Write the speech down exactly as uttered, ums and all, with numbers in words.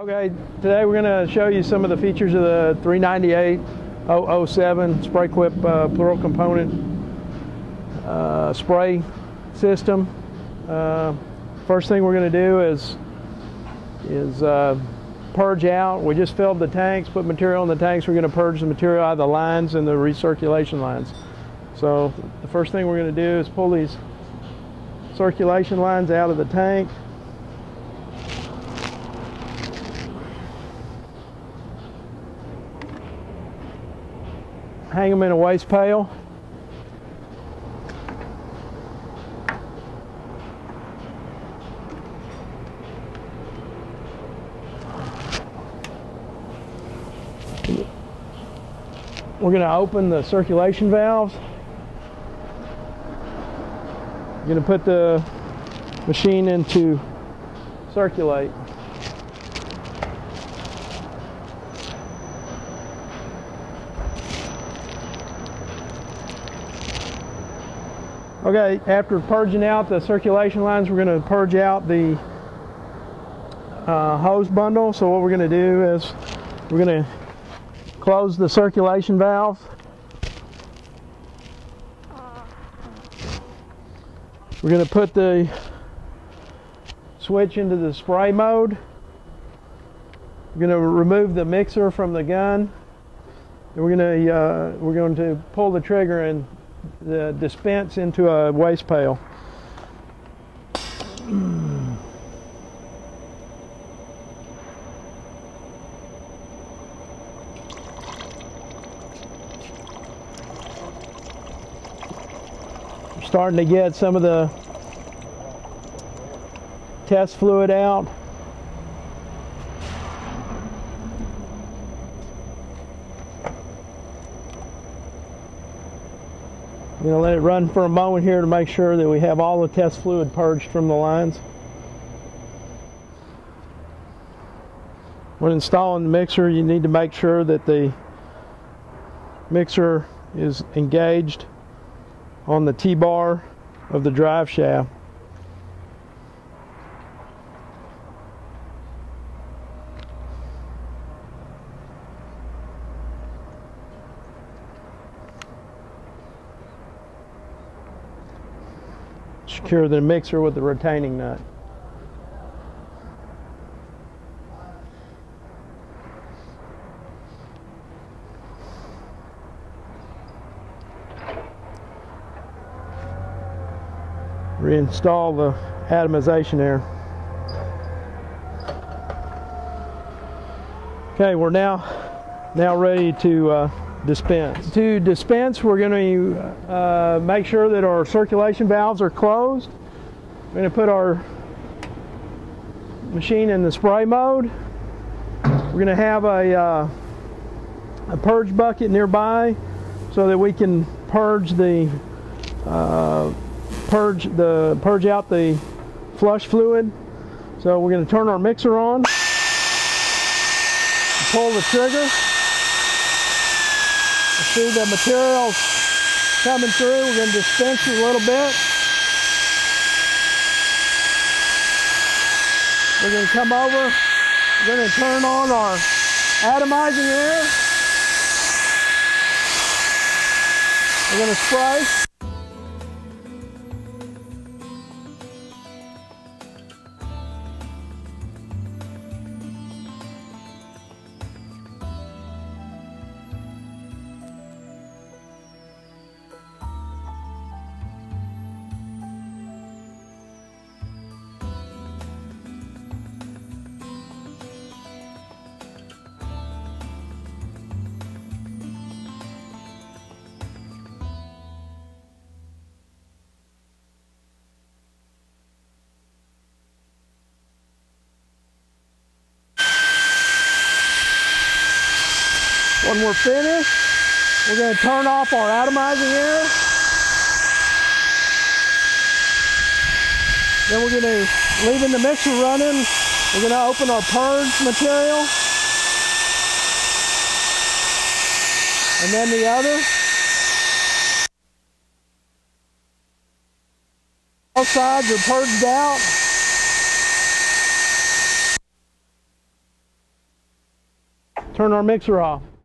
Okay, today we're going to show you some of the features of the three nine eight oh oh seven Spray Quip uh, plural component uh, spray system. Uh, first thing we're going to do is is uh, purge out. We just filled the tanks, put material in the tanks. We're going to purge the material out of the lines and the recirculation lines. So the first thing we're going to do is pull these circulation lines out of the tank. Hang them in a waste pail. We're going to open the circulation valves. I'm going to put the machine into circulate. Okay, after purging out the circulation lines, we're going to purge out the uh, hose bundle. So what we're going to do is we're going to close the circulation valve. We're going to put the switch into the spray mode. We're going to remove the mixer from the gun. And we're going to uh, we're going to pull the trigger and the dispense into a waste pail. We're starting to get some of the test fluid out. I'm going to let it run for a moment here to make sure that we have all the test fluid purged from the lines. When installing the mixer, you need to make sure that the mixer is engaged on the T-bar of the drive shaft. Secure the mixer with the retaining nut. Reinstall the atomization air. Okay, we're now now ready to uh, dispense. To dispense, we're going to uh, make sure that our circulation valves are closed. We're going to put our machine in the spray mode. We're going to have a, uh, a purge bucket nearby so that we can purge the uh, purge the purge out the flush fluid. So we're going to turn our mixer on, pull the trigger. See the materials coming through. We're going to dispense it a little bit. We're going to come over. We're going to turn on our atomizing air. We're going to spray. When we're finished, we're going to turn off our atomizing air. Then we're going to, leaving the mixer running, we're going to open our purge material. And then the other. Both sides are purged out. turn our mixer off.